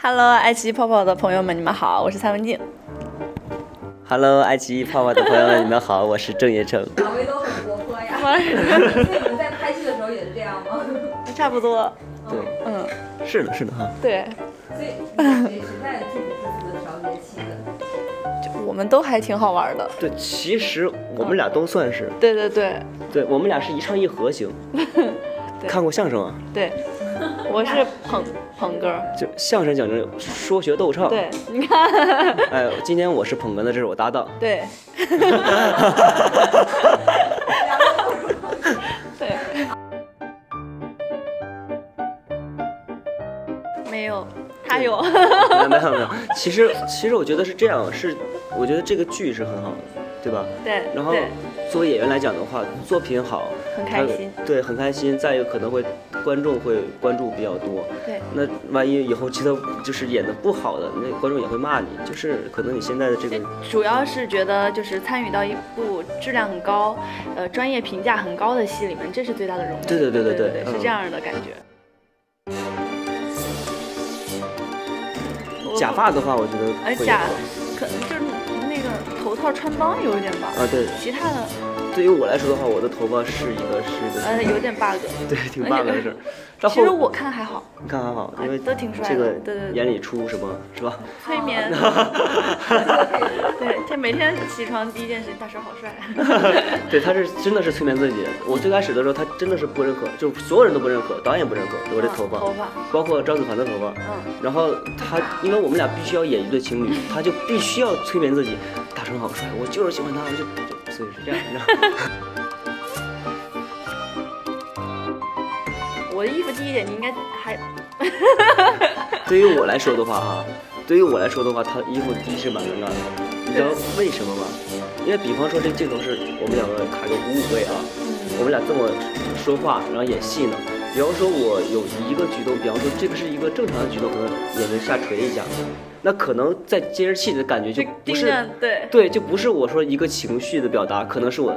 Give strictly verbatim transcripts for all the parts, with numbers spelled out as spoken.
Hello， 爱奇艺泡泡的朋友们，你们好，我是蔡文静。Hello， 爱奇艺泡泡的朋友们，你们好，我是郑业成。两位都很活泼呀。那你们在拍戏的时候也是这样吗？差不多。对，嗯，是的，是的哈。对。所以，谁在剧组是负责调节气氛？就我们都还挺好玩的。对，其实我们俩都算是。对对对。对，我们俩是一唱一和型。看过相声啊？对。我是捧捧哏，就相声讲究说学逗唱。对，你看，哎，今天我是捧哏的，这是我搭档。对，对，没有，他有。没有没有，其实其实我觉得是这样，是我觉得这个剧是很好的，对吧？对。然后作为演员来讲的话，作品好，很开心。对，很开心。再一个可能会。 观众会关注比较多，对。那万一以后觉得就是演的不好的，那观众也会骂你。就是可能你现在的这个，主要是觉得就是参与到一部质量很高、呃专业评价很高的戏里面，这是最大的荣幸。对对对对对，对对对是这样的感觉。嗯、假发的话，我觉得哎假，可能就是那个头套穿帮有一点吧。啊对，其他的。 对于我来说的话，我的头发是一个是一个呃有点 bug， 对，挺 bug 的事。其实我看还好，你看还好，因为都挺帅的。这个对对，眼里出什么是吧？催眠。对，这每天起床第一件事，大神好帅。对，他是真的是催眠自己。我最开始的时候，他真的是不认可，就是所有人都不认可，导演不认可我这头发，头发，包括张子凡的头发。嗯。然后他，因为我们俩必须要演一对情侣，他就必须要催眠自己，大神好帅，我就是喜欢他，我就。 所以是这样的。我的衣服第一点，你应该还。对于我来说的话啊，对于我来说的话，他衣服第一是蛮尴尬的，你知道为什么吗？因为比方说这镜头是我们两个卡个五五位啊，我们俩这么说话，然后演戏呢。比方说我有一个举动，比方说这个是一个正常的举动，可能也能下垂一下。 那可能在接着戏的感觉就不是对对，就不是我说一个情绪的表达，可能是我。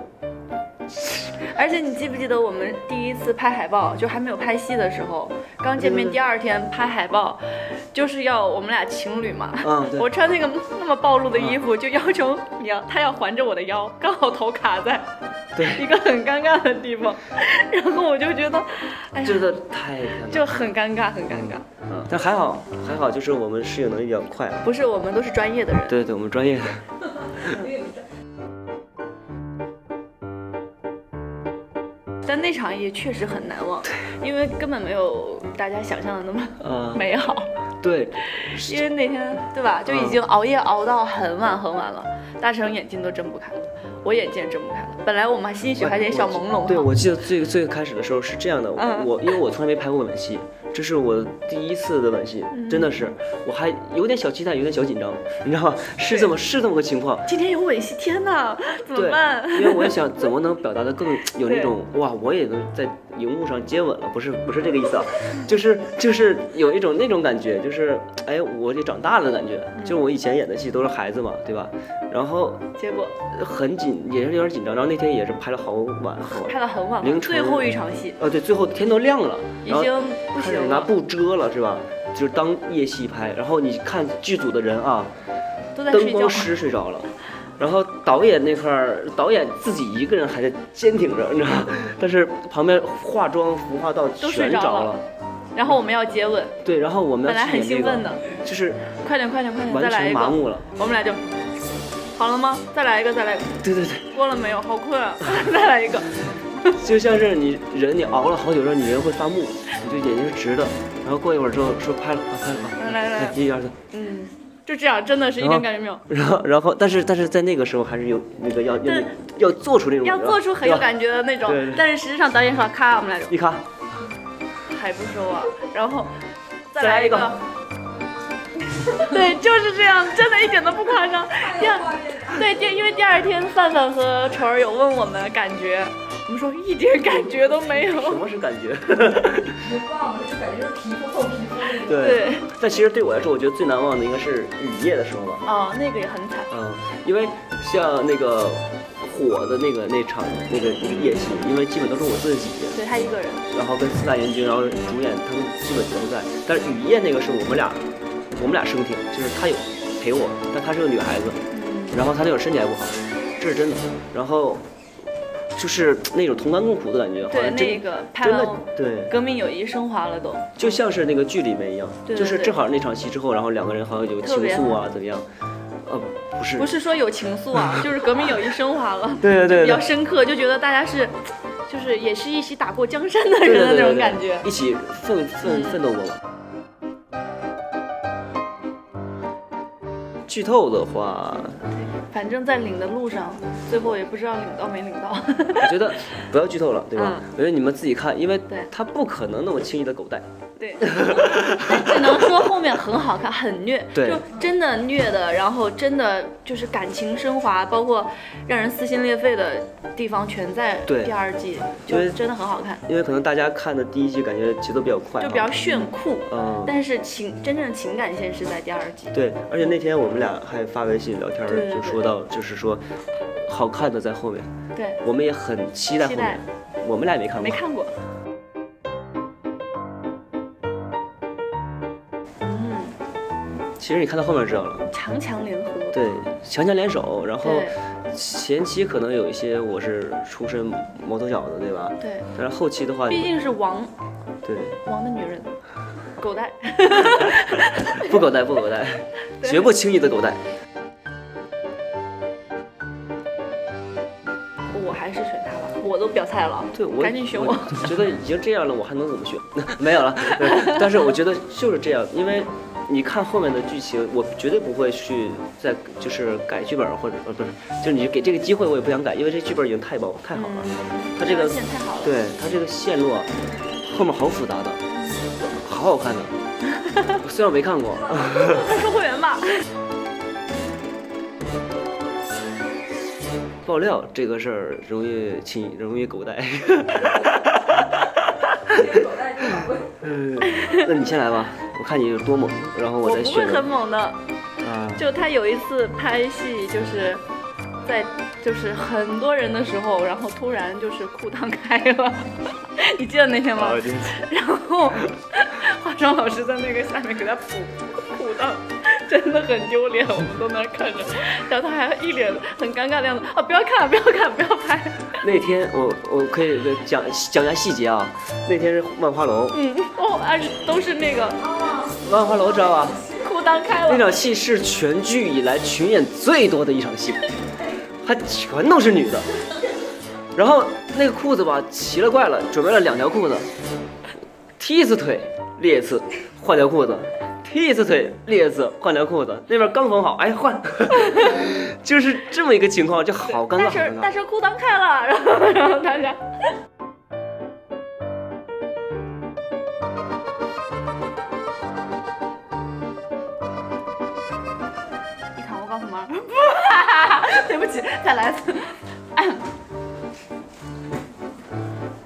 而且你记不记得我们第一次拍海报，就还没有拍戏的时候，刚见面第二天拍海报，就是要我们俩情侣嘛。嗯，我穿那个那么暴露的衣服，就要求你要他要环着我的腰，刚好头卡在一个很尴尬的地方，然后我就觉得，哎，真的太就很尴尬，很尴尬。 但还好，还好，就是我们适应能力比较快。不是，我们都是专业的人。对对，我们专业的。但那场也确实很难忘，因为根本没有大家想象的那么美好。呃、对，因为那天对吧，就已经熬夜熬到很晚很晚了，嗯、大成眼睛都睁不开了，我眼睛也睁不开了。本来我们心绪还有点小朦胧。对，我记得最最开始的时候是这样的，嗯、我因为我从来没拍过吻戏。 这是我第一次的吻戏，真的是，我还有点小期待，有点小紧张，你知道吗？是这么是这么个情况。今天有吻戏，天哪，怎么办？因为我想怎么能表达的更有那种哇，我也能在荧幕上接吻了，不是不是这个意思啊，就是就是有一种那种感觉，就是哎，我也长大了的感觉，就是我以前演的戏都是孩子嘛，对吧？然后结果很紧，也是有点紧张，然后那天也是拍了好晚，拍了很晚，凌晨最后一场戏啊，对，最后天都亮了，已经不行。 拿布遮了是吧？就是当夜戏拍，然后你看剧组的人啊，灯光师睡着了，然后导演那块儿，导演自己一个人还在坚挺着，你知道吗？但是旁边化妆、服化道全着了。然后我们要接吻。对，然后我们本来很兴奋的，就是快点、快点、快点，完全麻木了。我们俩就好了吗？再来一个，再来一个。对对对。过了没有？好困啊！再来一个。 就像是你人，你熬了好久之后，你人会发木，你就眼睛是直的。然后过一会儿之后说拍了，啊拍了，啊，来来来，一二三，嗯，就这样，真的是一点感觉没有。然后然后，但是但是在那个时候还是有那个要要要做出那种要做出很有感觉的那种，但是实际上导演说咔，我们来一咔，还不说啊，然后再来一个，对，就是这样，真的一点都不夸张。第二，对第因为第二天范范和丑儿有问我们感觉。 我们说一点感觉都没有。什么是感觉？别忘了，就感觉是皮肤厚皮肤。对。但其实对我来说，我觉得最难忘的应该是雨夜的时候吧。哦，那个也很惨。嗯，因为像那个火的那个那场那个那个夜戏，因为基本都是我自己，对他一个人，然后跟四大研究，然后主演他们基本全都在。但是雨夜那个是我们俩，我们俩生挺，就是他有陪我，但她是个女孩子，然后她那会儿身体还不好，这是真的。然后就是那种同甘共苦的感觉，对那个拍了对革命友谊升华了都，就像是那个剧里面一样，就是正好那场戏之后，然后两个人好像有情愫啊怎么样。呃，不是，不是说有情愫啊，就是革命友谊升华了，对对 对, 对，比较深刻，就觉得大家是，就是也是一起打过江山的人的那种感觉，对对对对对一起奋奋奋斗过嘛。剧透的话，反正在领的路上，最后也不知道领到没领到。我觉得不要剧透了，对吧？嗯、我觉得你们自己看，因为他不可能那么轻易的狗带。对，只能说后面很好看，很虐，就真的虐的，然后真的就是感情升华，包括让人撕心裂肺的地方全在第二季，就真的很好看。因为可能大家看的第一季感觉节奏比较快，就比较炫酷，嗯，但是情真正的情感线是在第二季。对，而且那天我们俩还发微信聊天，就说到就是说，好看的在后面，对，我们也很期待后面，我们俩没看过，没看过。其实你看到后面知道了，强强联合，对，强强联手。然后前期可能有一些我是出身毛头小子，对吧？对。但是后期的话，毕竟是王，对，王的女人，狗带，不狗带，不狗带，绝不轻易的狗带。我还是选他吧，我都表态了，对，我赶紧选我。我觉得已经这样了，我还能怎么选？没有了。但是我觉得就是这样，因为。你看后面的剧情，我绝对不会去再就是改剧本或者呃不是，就是你给这个机会我也不想改，因为这剧本已经太棒太好了，它这个线太好了，对它这个线路啊，后面好复杂的，好好看的，我虽然没看过，收会员吧。爆料这个事儿容易亲，容易狗带。嗯，那你先来吧，我看你有多猛，然后我再选。我不会很猛的，啊，就他有一次拍戏，就是在就是很多人的时候，然后突然就是裤裆开了，你记得那天吗？啊、然后化妆老师在那个下面给他补裤裆，真的很丢脸，我们都在那看着，然后他还一脸很尴尬的样子，啊，不要看，不要看，不要拍。那天我我可以讲讲一下细节啊。那天是万花楼，嗯，哦，哎，都是那个万花楼，知道吧？裤裆开了。那场戏是全剧以来群演最多的一场戏，还全都是女的。然后那个裤子吧，奇了怪了，准备了两条裤子，踢一次腿，裂一次，换条裤子。踢一次腿，裂一次，换条裤子。那边刚缝好，哎，换，就是这么一个情况，就好尴尬。但是但是裤裆开了，然后然后大家。你看我告诉妈，不，对不起，再来一次。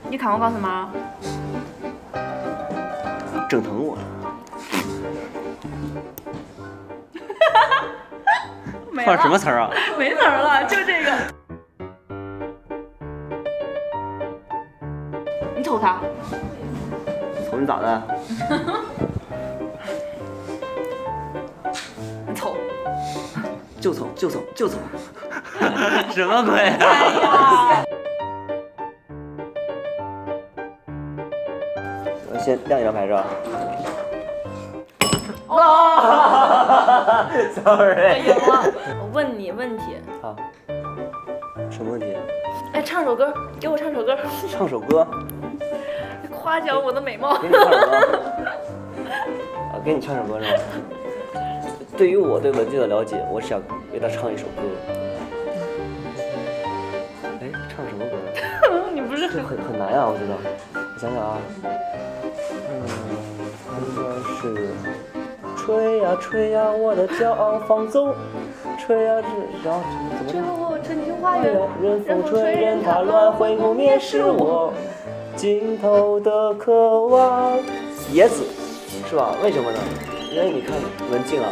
你看我告诉妈，整疼我了。放什么词儿啊？没词儿了，就这个。你瞅他，瞅你咋的？你瞅，就瞅就瞅就瞅，什么鬼啊？我先亮一张牌是吧？哦 ，sorry。我问你问题。好。什么问题？哎，唱首歌，给我唱首歌。唱首歌。夸奖我的美貌。给你唱首歌。啊，给你唱首歌是吧？对于我对文静的了解，我想为她唱一首歌。哎，唱什么歌？你不是很很难啊？我知道。我想想啊，嗯，应该是。吹呀吹呀，我的骄傲放纵，吹呀吹，然后怎么？吹我春天花园，任风吹，任它乱，会不灭是我尽头的渴望。野子，是吧？为什么呢？因为你看文静啊，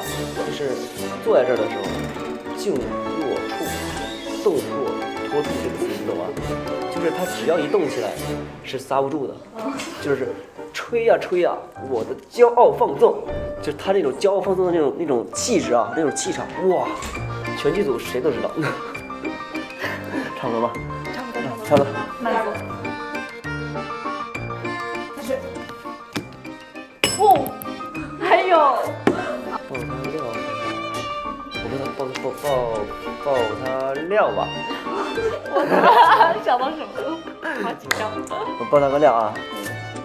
就是坐在这儿的时候，静若处，动若。拖住这个词，你懂吗？就是它只要一动起来，是刹不住的，就是吹呀吹呀，我的骄傲放纵，就是他那种骄傲放纵的那种那种气质啊，那种气场，哇，全剧组谁都知道。差不多吧，差不多，差不多，慢点。开始。哦，还有。 爆他料，我跟他爆爆爆爆他料吧。我想到什么了？好紧张。我爆他个料啊！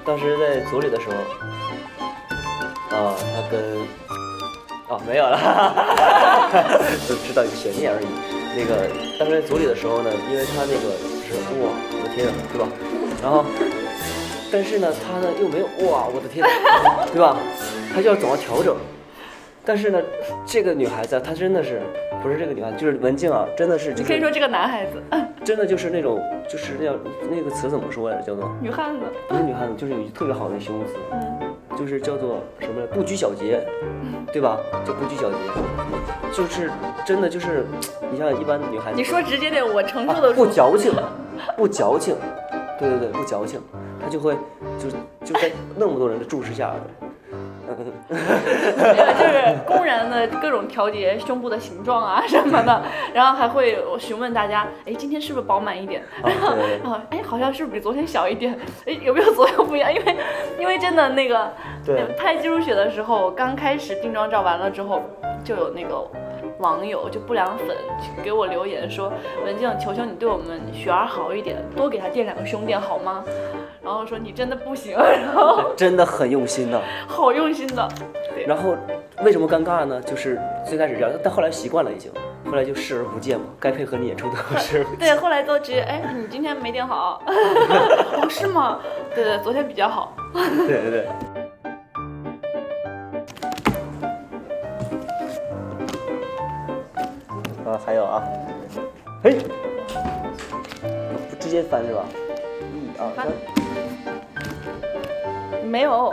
当时在组里的时候，啊，他跟啊没有了，就知道一个悬念而已。那个当时在组里的时候呢，因为他那个是哇，我的天啊，对吧？然后，但是呢，他呢又没有哇，我的天啊，对吧？他就要总要调整。 但是呢，这个女孩子啊，她真的是不是这个女孩子，就是文静啊，真的是、就是。你可以说这个男孩子，真的就是那种，就是那样那个词怎么说来着？叫做女汉子，不是女汉子，就是有特别好的形容词，嗯、就是叫做什么不拘小节，嗯、对吧？就不拘小节，就是真的就是，你像一般女孩子，你说直接点，我承受得住、啊。不矫情，不矫情，对对对，不矫情，她就会就就在那么多人的注视下。 没有，就是公然的各种调节胸部的形状啊什么的，然后还会询问大家，哎，今天是不是饱满一点？然后，然后，哎，好像是比昨天小一点，哎，有没有昨天不一样？因为，因为真的那个拍《蜘蛛雪》的时候，刚开始定妆照完了之后，就有那个网友就不良粉给我留言说，文静，求求你对我们雪儿好一点，多给她垫两个胸垫好吗？ 然后说你真的不行，然后真的很用心的，好用心的。然后为什么尴尬呢？就是最开始这样，但后来习惯了已经，后来就视而不见嘛，该配合你演出的视而不见。对，后来都直接哎，你今天没点好，哦是吗？对对，昨天比较好。对对对。啊，还有啊，嘿，不直接翻是吧？一二三。 没有，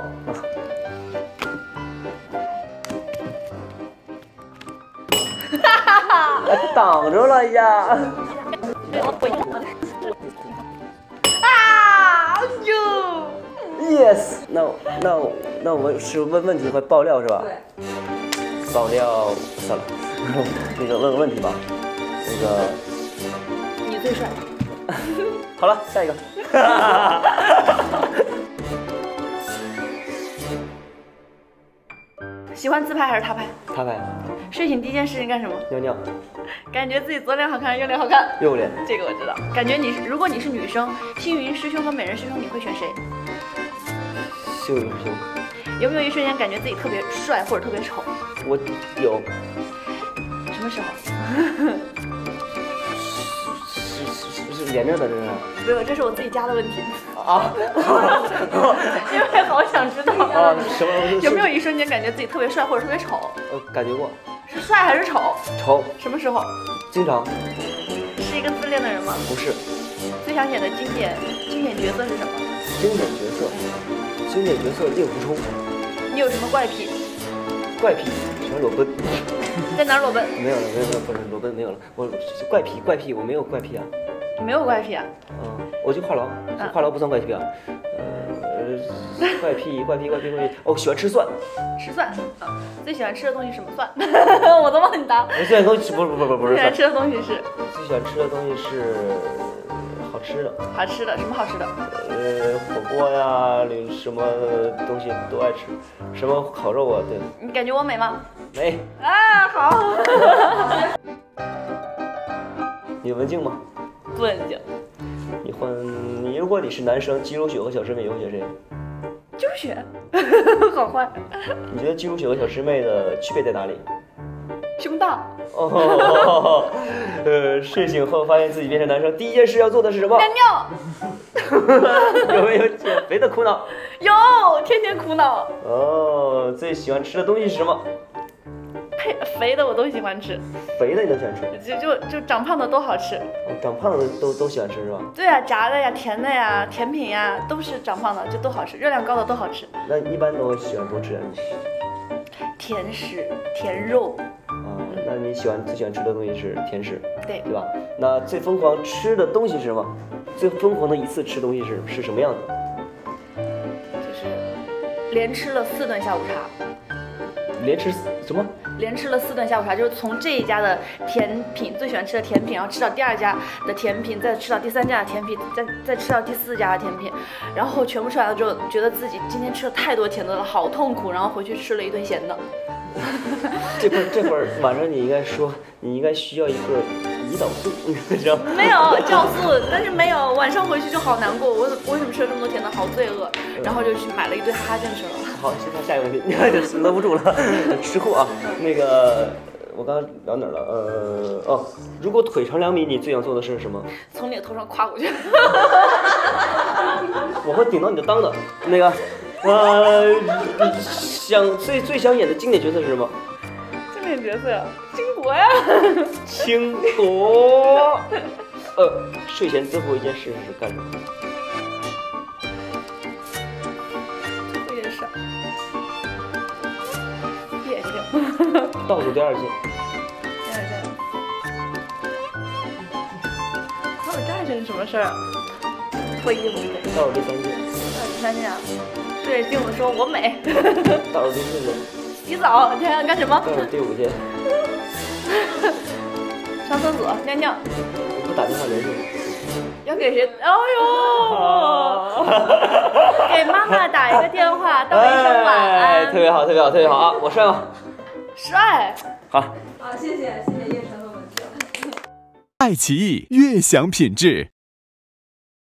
哈哈哈！挡住了呀！啊！哟 ！Yes， 那那那我是问问题和爆料是吧？对。爆料算了，那个问个问题吧，那个。你最帅。好了，下一个。喜欢自拍还是他拍？他拍。睡醒第一件事情干什么？尿尿。感觉自己左脸好看还是右脸好看？右脸。这个我知道。感觉你是，如果你是女生，星云师兄和美人师兄，你会选谁？星云师兄。有没有一瞬间感觉自己特别帅或者特别丑？我有。什么时候？是是是连着的，这是。没有，这是我自己加的问题。 啊，因为好想知道啊，什么有没有一瞬间感觉自己特别帅或者特别丑？呃，感觉过。是帅还是丑？丑。什么时候？经常。是一个自恋的人吗？不是。最想演的经典经典角色是什么？经典角色，经典角色令狐冲。你有什么怪癖？怪癖喜欢裸奔。在哪儿裸奔？没有了，没有了，不是裸奔没有了。我怪癖怪癖，我没有怪癖啊。 没有怪癖啊，嗯，我就话痨，话痨不算怪癖啊，呃，怪癖怪癖怪癖怪癖，哦，喜欢吃蒜，吃蒜，啊，最喜欢吃的东西什么蒜？我都忘你答。最喜欢东西不是不是不是。最喜欢吃的东西是？最喜欢吃的东西是好吃的。好吃的什么好吃的？呃，火锅呀，什么东西都爱吃，什么烤肉啊，对。你感觉我美吗？美。啊，好。你文静吗？ 问一下，你换你，如果你是男生，姬如雪和小师妹，你会选谁？姬如雪，好坏。你觉得姬如雪和小师妹的区别在哪里？胸大。哦，呃，睡醒后发现自己变成男生，第一件事要做的是什么？尿尿。有没有减肥的苦恼？有，天天苦恼。哦，最喜欢吃的东西是什么？ 配肥的我都喜欢吃，肥的你都喜欢吃，就就就长胖的都好吃，哦、长胖的都都喜欢吃是吧？对啊，炸的呀、甜的呀、甜品呀，都是长胖的就都好吃，热量高的都好吃。那一般都喜欢多吃点、啊、甜食、甜肉，嗯、那你喜欢最喜欢吃的东西是甜食，对对吧？那最疯狂吃的东西是什么？最疯狂的一次吃东西是是什么样子？就是连吃了四顿下午茶。连吃什么？连吃了四顿下午茶，就是从这一家的甜品最喜欢吃的甜品，然后吃到第二家的甜品，再吃到第三家的甜品，再再吃到第四家的甜品，然后全部吃完了之后，觉得自己今天吃了太多甜的了，好痛苦，然后回去吃了一顿咸的。这会儿这会儿晚上你应该说，你应该需要一个胰岛素，你知道吗？没有酵素，但是没有，晚上回去就好难过，我为什么吃了这么多甜的，好罪恶，然后就去买了一堆哈根吃了。好，先看下一个问题，就是搂不住了，吃货啊。那个，我刚刚聊哪儿了？呃，哦，如果腿长两米，你最想做的是什么？从你的头上跨过去。我会顶到你的裆的。那个，我想最最想演的经典角色是什么？经典角色，倾国呀。倾国。呃，睡前最后一件事是干什么？倒数第二件，第二件，倒数第二件是什么事儿？脱衣服。倒数第三件。倒数第三件啊，对镜子说我美。倒数第四件。洗澡，你还要干什么？倒数第五件。上厕所，尿尿。不打电话联系我。要给谁？哎呦！给妈妈打一个电话，道一声晚安。特别好，特别好，特别好啊！我帅吗？帅，好，好，谢谢，谢谢叶晨和文静。爱奇艺，悦享品质。